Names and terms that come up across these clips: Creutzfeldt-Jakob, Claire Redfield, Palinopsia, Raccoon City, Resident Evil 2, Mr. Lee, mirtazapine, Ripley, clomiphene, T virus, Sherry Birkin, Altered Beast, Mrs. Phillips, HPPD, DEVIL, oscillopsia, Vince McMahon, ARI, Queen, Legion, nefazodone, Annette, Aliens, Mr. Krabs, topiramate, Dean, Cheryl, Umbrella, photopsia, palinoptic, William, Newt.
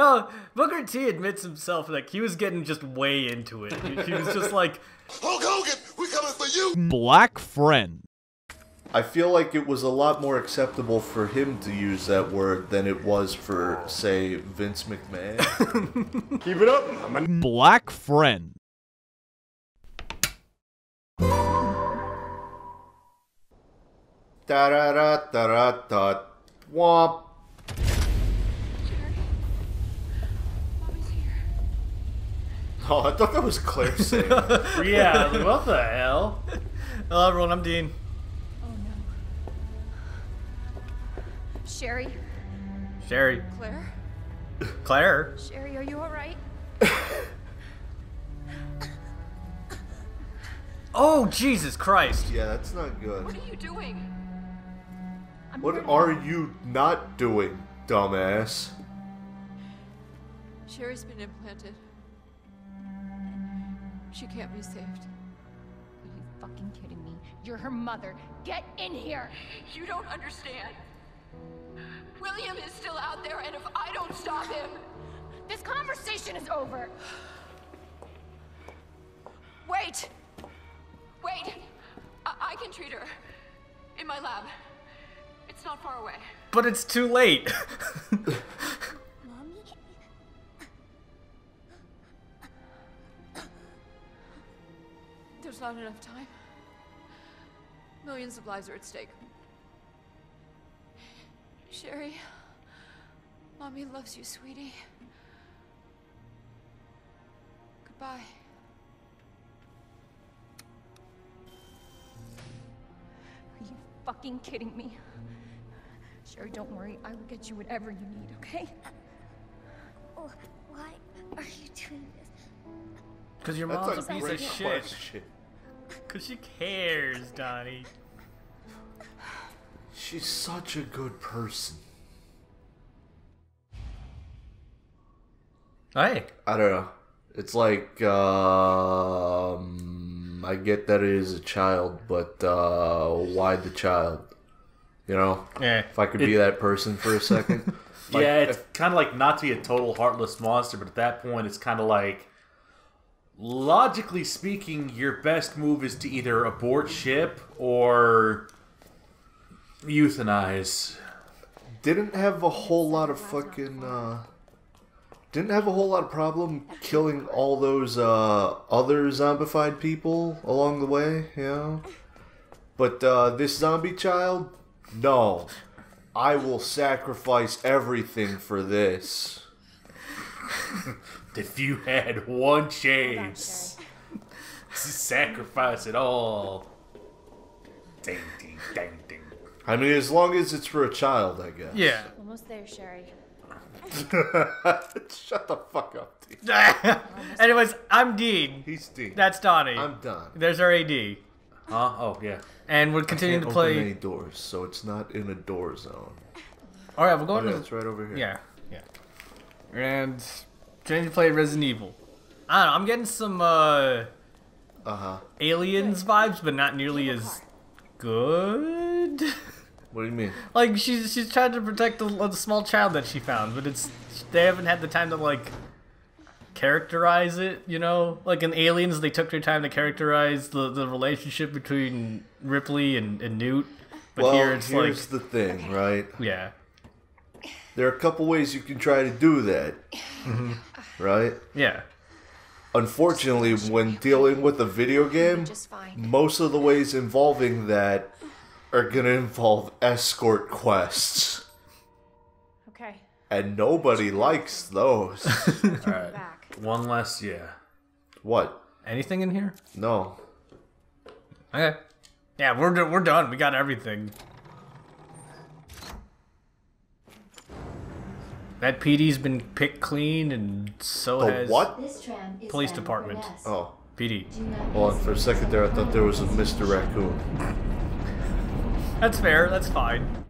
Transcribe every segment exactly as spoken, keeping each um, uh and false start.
No, Booker T admits himself that like, he was getting just way into it. He was just like, Hulk Hogan, we coming for you! Black friend. I feel like it was a lot more acceptable for him to use that word than it was for, say, Vince McMahon. Keep it up! I'm a black friend. Da da da da da da. Womp. Oh, I thought that was Claire saying that. Yeah, like, what the hell? Hello, everyone, I'm Dean. Oh, no. Sherry? Sherry. Claire? Claire? Sherry, are you alright? Oh, Jesus Christ. Yeah, that's not good. What are you doing? I'm what are now. you not doing, dumbass? Sherry's been implanted. She can't be saved. Are you fucking kidding me? You're her mother. Get in here! You don't understand. William is still out there, and if I don't stop him... This conversation is over! Wait! Wait! I, I can treat her. In my lab. It's not far away. But it's too late! There's not enough time. Millions of lives are at stake. Sherry, Mommy loves you, sweetie. Goodbye. Are you fucking kidding me? Sherry, don't worry. I will get you whatever you need, okay? Oh, why are you doing this? Because your mom's a piece of shit. shit. Cause she cares, Donnie. She's such a good person. Hey. I don't know. It's like, um, I get that it is a child, but uh, why the child? You know? Yeah. If I could it, be that person for a second. Like, yeah, it's kind of like not to be a total heartless monster, but at that point, it's kind of like, logically speaking, your best move is to either abort ship or euthanize. Didn't have a whole lot of fucking, uh... Didn't have a whole lot of problem killing all those, uh, other zombified people along the way, you know? But, uh, this zombie child? No. I will sacrifice everything for this. If you had one chance, sacrifice it all. Ding, ding, ding, ding. I mean, as long as it's for a child, I guess. Yeah. Almost there, Sherry. Shut the fuck up, Dean. Anyways, I'm Dean. He's Dean. That's Donnie. I'm Don. There's our A D. Huh? Oh, yeah. And we're continuing I can't to play. Open any doors, so it's not in a door zone. All right, we're going. Oh, yeah, to... It's right over here. Yeah, yeah. And trying to play Resident Evil. I don't know, I'm getting some uh, uh-huh. Aliens vibes, but not nearly as good. What do you mean? Like, she's she's trying to protect the, the small child that she found, but it's they haven't had the time to, like, characterize it, you know? Like, in Aliens, they took their time to characterize the, the relationship between Ripley and, and Newt. But well, here it's here's like, the thing, right? Yeah. There are a couple ways you can try to do that. Mm-hmm. Right? Yeah. Unfortunately, when dealing with a video game, most of the ways involving that are going to involve escort quests. Okay. And nobody likes those. All right. One less, yeah. What? Anything in here? No. Okay. Yeah, we're we're done. We got everything. That P D's been picked clean, and so the has what? Police department. Oh, P D. Hold on, for a second there, I thought there was a Mister Raccoon. That's fair. That's fine.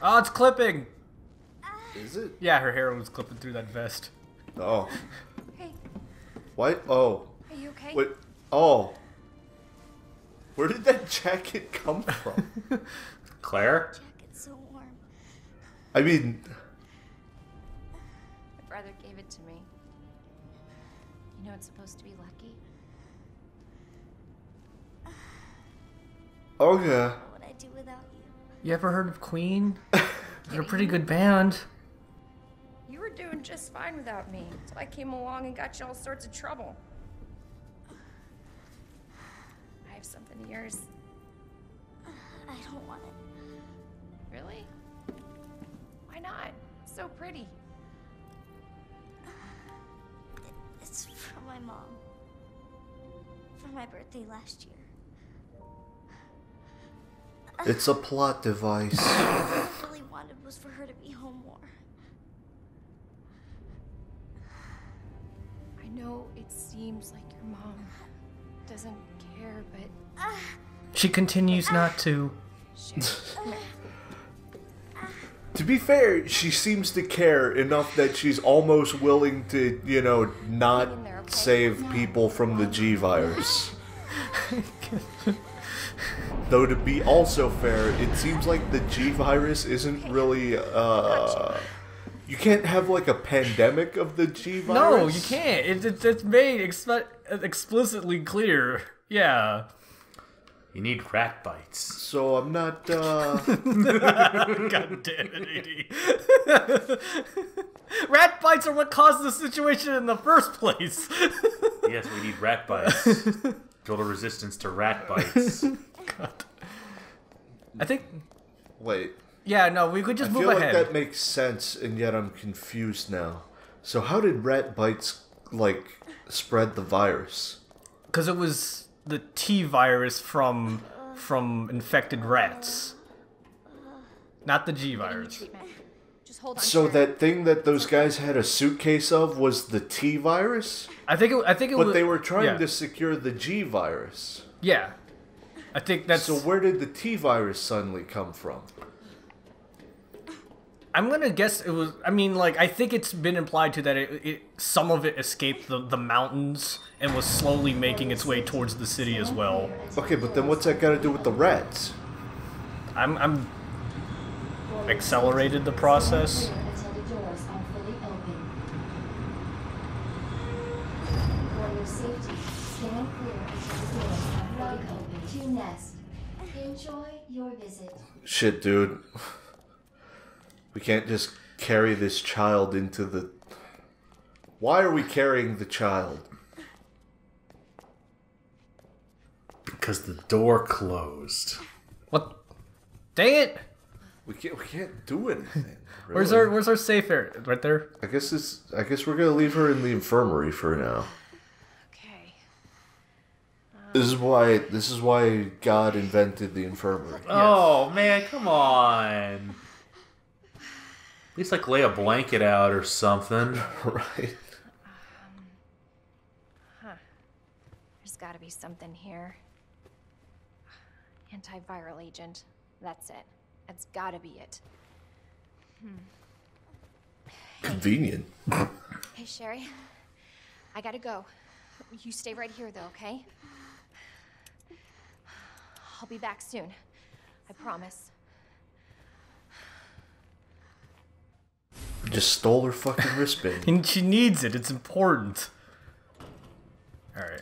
Oh, it's clipping. Is it? Yeah, her hair was clipping through that vest. Oh. Hey. What? Oh. Are you okay? Wait. Oh. Where did that jacket come from? Claire? Jacket's so warm. I mean... My brother gave it to me. You know it's supposed to be lucky. Oh yeah. What would I do without you? You ever heard of Queen? They're a pretty good band. You were doing just fine without me, so I came along and got you all sorts of trouble. I have something of yours. I don't want it. Really? Why not? It's so pretty. It's from my mom. For my birthday last year. It's a plot device. What I really wanted was for her to be home more. I know it seems like your mom doesn't care, but... Uh, she continues uh, not to. To be fair, she seems to care enough that she's almost willing to, you know, not there, okay? save no. people from the G virus. Though to be also fair, it seems like the G virus isn't really, uh... you can't have, like, a pandemic of the G virus? No, you can't. It, it, it's made exp explicitly clear. Yeah. You need rat bites. So I'm not, uh... God damn it, A D. Rat bites are what caused the situation in the first place. Yes, we need rat bites. Build a resistance to rat bites. God. I think. Wait. Yeah, no, we could just I move ahead. I feel like that makes sense, and yet I'm confused now. So how did rat bites, like, spread the virus? Because it was the T virus from from infected rats, not the G virus. Just hold on. So that thing that those guys had a suitcase of was the T virus. I think. It, I think it. But was, they were trying yeah. to secure the G virus. Yeah. I think that's... So where did the T virus suddenly come from? I'm gonna guess it was... I mean, like, I think it's been implied to that it, it, some of it escaped the, the mountains and was slowly making its way towards the city as well. Okay, but then what's that got to do with the rats? I'm... I'm... accelerated the process. Enjoy your visit. Shit, dude. We can't just carry this child into the... Why are we carrying the child? Because the door closed. What? Dang it! We can't. We can't do anything. Really. Where's our Where's our safe area? Right there. I guess it's. I guess we're gonna leave her in the infirmary for now. This is why. This is why God invented the infirmary. Yes. Oh man, come on! At least like lay a blanket out or something, right? Um, huh. There's got to be something here. Antiviral agent. That's it. That's got to be it. Hmm. Convenient. Hey. Hey, Sherry. I gotta go. You stay right here, though, okay? I'll be back soon. I promise. Just stole her fucking wristband. And she needs it. It's important. Alright.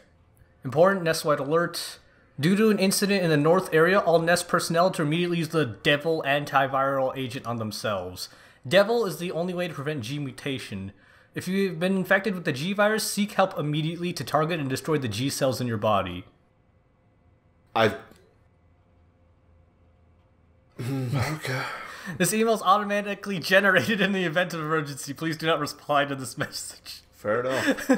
Important Nest-wide alert. Due to an incident in the North area, all Nest personnel to immediately use the DEVIL antiviral agent on themselves. DEVIL is the only way to prevent G mutation. If you've been infected with the G virus, seek help immediately to target and destroy the G cells in your body. I... Okay. This email is automatically generated in the event of emergency. Please do not reply to this message. Fair enough.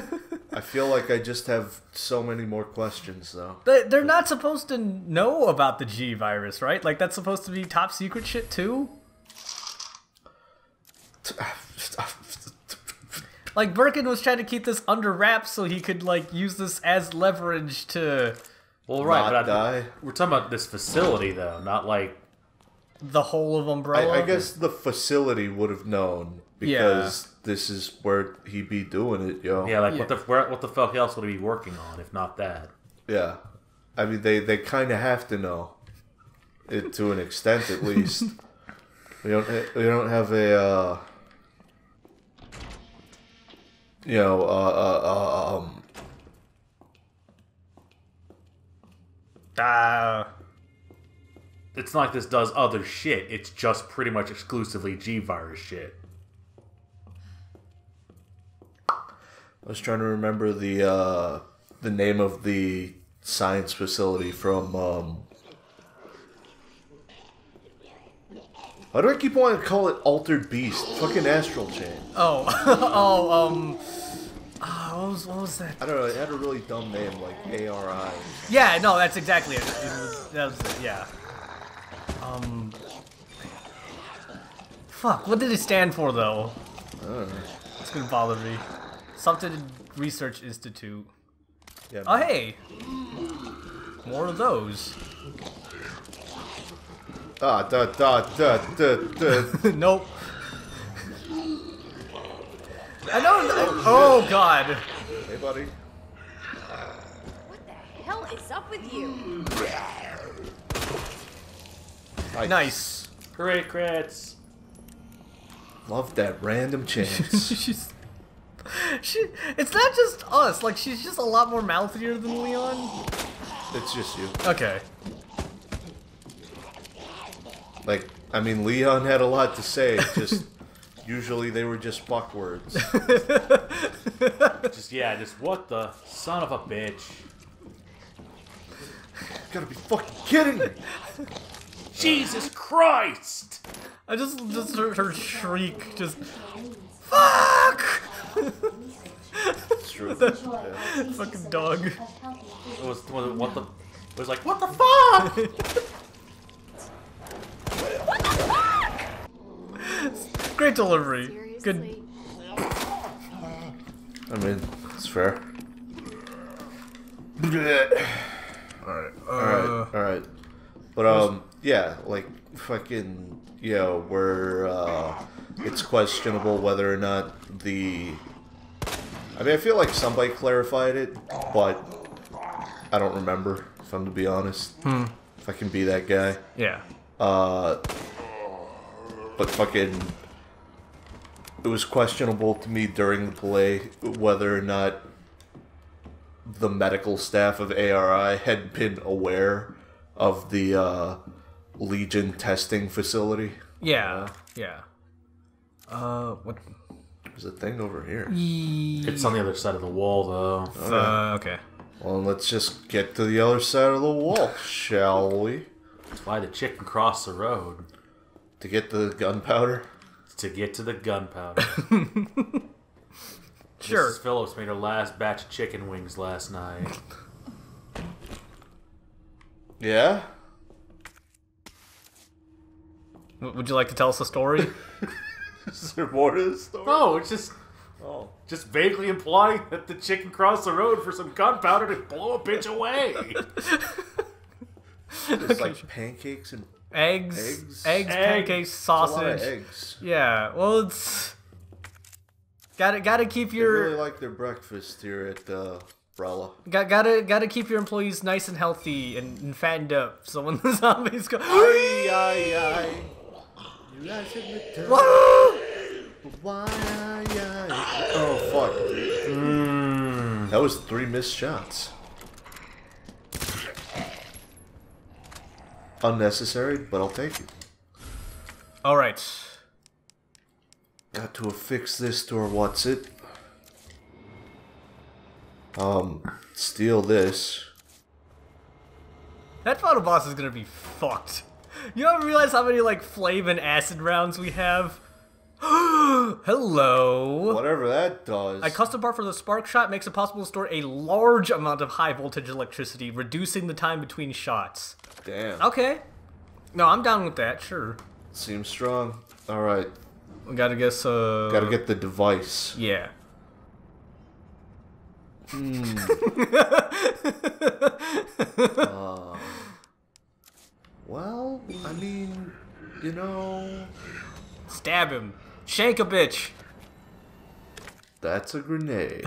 I feel like I just have so many more questions, though. But they're not supposed to know about the G virus, right? Like, that's supposed to be top secret shit, too? Like, Birkin was trying to keep this under wraps so he could, like, use this as leverage to... Well, right, not but I, die. We're talking about this facility, though, not, like... The whole of Umbrella? I, I guess the facility would have known because yeah. this is where he be doing it, yo. Yeah, like yeah. what the where, what the fuck else would he be working on if not that? Yeah, I mean they they kind of have to know it to an extent at least. We don't. We don't have a. Uh, you know. Uh, uh, um. Uh, it's not like this does other shit. It's just pretty much exclusively G-Virus shit. I was trying to remember the uh, the name of the science facility from. Um, Why do I keep wanting to call it Altered Beast? Fucking Astral Chain. Oh, oh, um, oh, what, was, what was that? I don't know. It had a really dumb name, like A R I. Yeah, no, that's exactly it. it, was, that was it yeah. Um, fuck. What did it stand for, though? I don't know. It's gonna bother me. Something Research Institute. Yeah. Oh, hey, more of those. Da, da, da, da, da, da. Nope. I don't know. Oh, God. Hey, buddy. What the hell is up with you? Nice. Nice. Great crits. Love that random chance. she's, she, it's not just us. Like, she's just a lot more mouthier than Leon. It's just you. Okay. Like, I mean, Leon had a lot to say, just, usually they were just fuck words. just, yeah, just, what the son of a bitch. You gotta be fucking kidding me! Jesus Christ! I just, just heard her shriek, just, fuck! It's true. That, yeah. Fucking dog. It was, was it, what the, it was like, what the fuck? What the fuck? Great delivery. Seriously? Good. I mean, it's fair. Alright, alright, uh, alright. But, um, yeah, like, fucking, you know, we're, uh, it's questionable whether or not the. I mean, I feel like somebody clarified it, but I don't remember, if I'm to be honest. Hmm. If I can be that guy. Yeah. Uh, but fucking, it was questionable to me during the play whether or not the medical staff of A R I had been aware of the, uh, Legion testing facility. Yeah, yeah. Uh, what? There's a thing over here. It's on the other side of the wall, though. Okay. Uh, okay. Well, let's just get to the other side of the wall, shall we? Fly the chicken across the road. To get the gunpowder? To get to the gunpowder. Sure. Missus Phillips made her last batch of chicken wings last night. Yeah? Would you like to tell us a story? Is there more to the story? No, it's just... Oh. Just vaguely implying that the chicken crossed the road for some gunpowder to blow a bitch away. It's okay. Like pancakes and eggs, eggs, eggs, eggs. Pancakes, sausage. It's a lot of eggs. Yeah, well, it's gotta gotta keep your. They really like their breakfast here at uh, Umbrella. Got gotta gotta keep your employees nice and healthy and, and fattened up. So when the zombies go, aye, aye, aye. You guys have returned. Why? Oh fuck! Mm. That was three missed shots. Unnecessary, but I'll take it. Alright. Got to affix this to our what's it. Um, steal this. That final boss is gonna be fucked. You don't realize how many, like, flame and acid rounds we have? Hello! Whatever that does. A custom part for the spark shot makes it possible to store a large amount of high voltage electricity, reducing the time between shots. Damn. Okay. No, I'm down with that, sure. Seems strong. Alright. We gotta guess, uh... Gotta get the device. Yeah. Mm. uh, well, I mean, you know... Stab him. Shank a bitch. That's a grenade.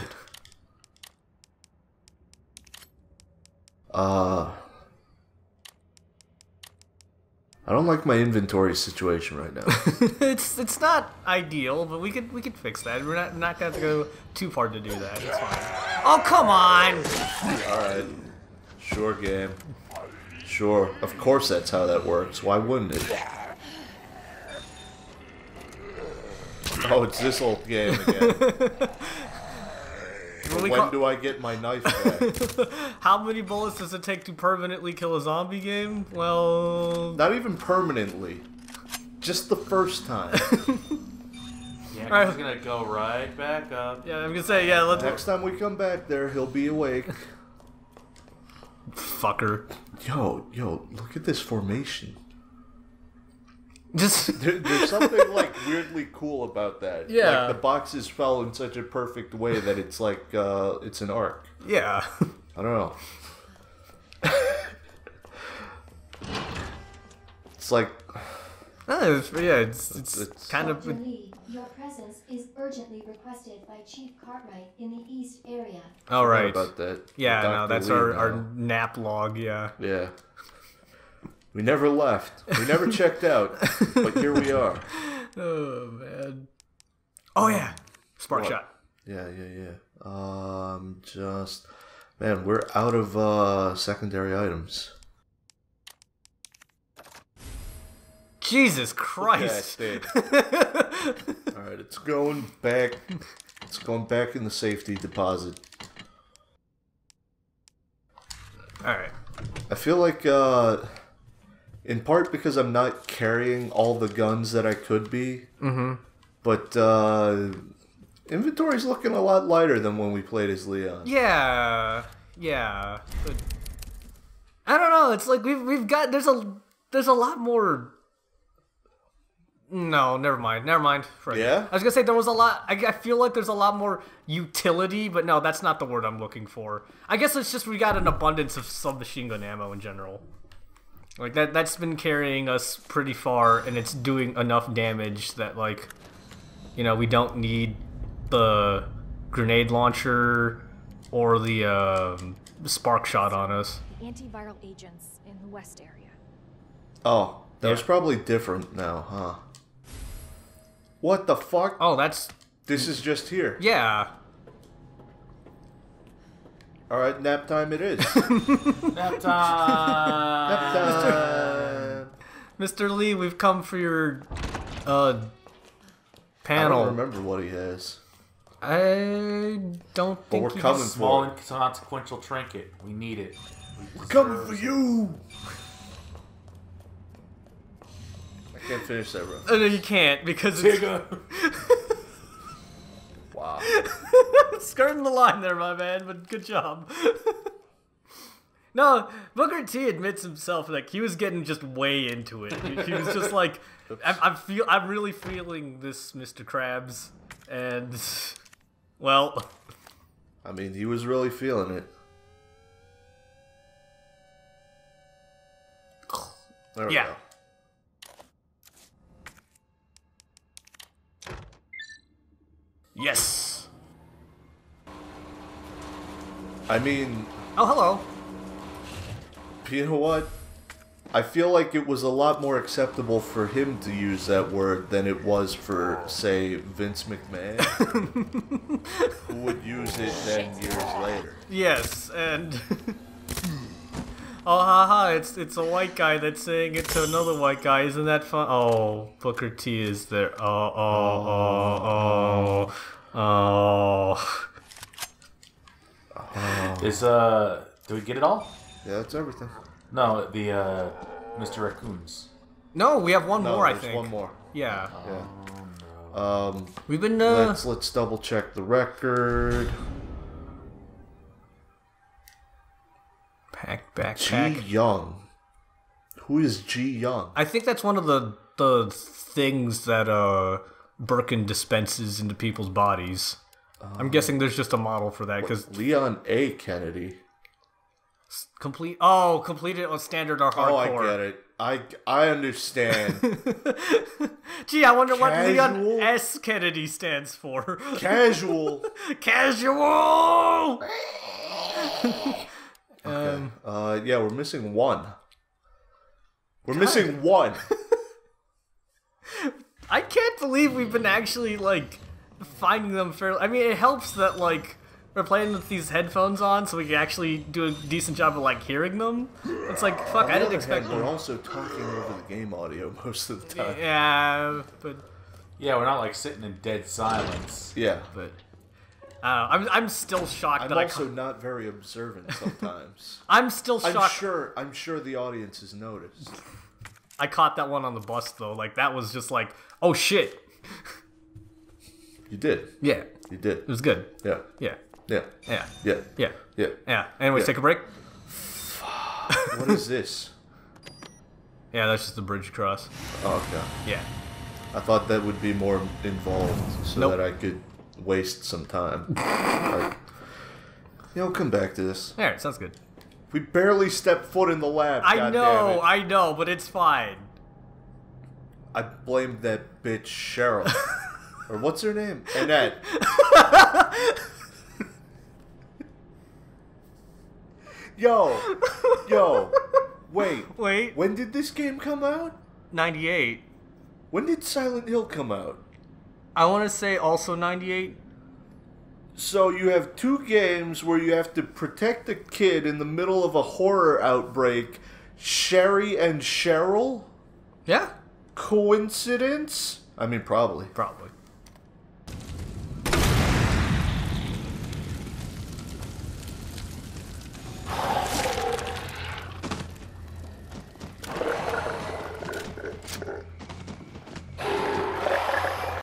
Uh... I don't like my inventory situation right now. it's it's not ideal, but we could we could fix that. We're not not gonna have to go too far to do that. It's fine. Oh come on! Alright. Sure game. Sure. Of course that's how that works. Why wouldn't it? Oh, it's this old game again. When, when do I get my knife back? How many bullets does it take to permanently kill a zombie game? Well... Not even permanently. Just the first time. Yeah, right. He's gonna go right back up. Yeah, I'm gonna say, yeah, let's... Next time we come back there, he'll be awake. Fucker. Yo, yo, look at this formation. Just there, there's something like weirdly cool about that. Yeah, like the boxes fell in such a perfect way that it's like uh, it's an arc. Yeah, I don't know. It's like, oh, it's, yeah, it's it's, it's kind Doctor of. Doctor Lee, your presence is urgently requested by Chief Cartwright in the East area. All right, about that. Yeah, Doctor no, that's Lee, our no. our nap log. Yeah. Yeah. We never left. We never checked out. But here we are. Oh, man. Oh, yeah. Spark what? Shot. Yeah, yeah, yeah. Um, just... Man, we're out of uh, secondary items. Jesus Christ. Okay, all right, it's going back. It's going back in the safety deposit. All right. I feel like... Uh, in part because I'm not carrying all the guns that I could be, mm-hmm. but uh, inventory's looking a lot lighter than when we played as Leon. Yeah, yeah. But I don't know. It's like we've we've got there's a there's a lot more. No, never mind, never mind. Right. Yeah, I was gonna say there was a lot. I, I feel like there's a lot more utility, but no, that's not the word I'm looking for. I guess it's just we got an abundance of submachine gun ammo in general. Like, that, that's been carrying us pretty far, and it's doing enough damage that, like, you know, we don't need the grenade launcher or the um, spark shot on us. The antiviral agents in the West area. Oh, that yeah. was probably different now, huh? What the fuck? Oh, that's... This is just here. Yeah. All right, nap time it is. Nap time. Nap time. Mister Lee, we've come for your uh, panel. I don't remember what he has. I don't but think we're he coming has. Small inconsequential trinket. We need it. We we're coming for it. You. I can't finish that, bro. Oh, no, you can't because it's... Wow. Skirting the line there, my man, but good job. No, Booker T admits himself that like, he was getting just way into it. He was just like, I'm, I'm feel, I'm really feeling this, Mister Krabs, and well, I mean, he was really feeling it. There we yeah. go. Yes. I mean... Oh, hello. You know what? I feel like it was a lot more acceptable for him to use that word than it was for, say, Vince McMahon, who would use it then years later. Yes, and... Oh, haha, it's, it's a white guy that's saying it to another white guy. Isn't that fun? Oh, Booker T is there. Oh, oh, oh, oh, oh. oh. Is, uh, do we get it all? Yeah, that's everything. No, the, uh, Mister Raccoons. No, we have one no, more, I think. one more. Yeah. Oh, yeah. No. Um, We've been, uh... Let's, let's double check the record. Back, back, G Young. Who is G Young? I think that's one of the the things that uh, Birkin dispenses into people's bodies. Um, I'm guessing there's just a model for that because Leon A Kennedy. Complete. Oh, completed on standard or hardcore. Oh, I get it. I I understand. Gee, I wonder casual? What Leon S Kennedy stands for. Casual. Casual. Okay. Um, uh, yeah, we're missing one. We're God. missing one. I can't believe we've been actually, like, finding them fairly... I mean, it helps that, like, we're playing with these headphones on so we can actually do a decent job of, like, hearing them. It's like, fuck, I didn't expect them. We're also talking over the game audio most of the time. Yeah, but... Yeah, we're not, like, sitting in dead silence. Yeah. But... Uh, I'm I'm still shocked. I'm that also I also not very observant sometimes. I'm still shocked. I'm sure I'm sure the audience has noticed. I caught that one on the bus though. Like that was just like, oh shit. You did. Yeah. You did. It was good. Yeah. Yeah. Yeah. Yeah. Yeah. Yeah. Yeah. Yeah. Anyways, yeah. Take a break. What is this? Yeah, that's just a bridge cross. Oh, okay. Yeah. I thought that would be more involved, so nope. that I could. Waste some time. Right. You know, come back to this. All right, sounds good. We barely stepped foot in the lab. I God know, damn it. I know, but it's fine. I blamed that bitch Cheryl, or what's her name, Annette. yo, yo, wait, wait. When did this game come out? ninety-eight. When did Silent Hill come out? I want to say also ninety-eight. So you have two games where you have to protect a kid in the middle of a horror outbreak. Sherry and Cheryl? Yeah. Coincidence? I mean, probably. Probably.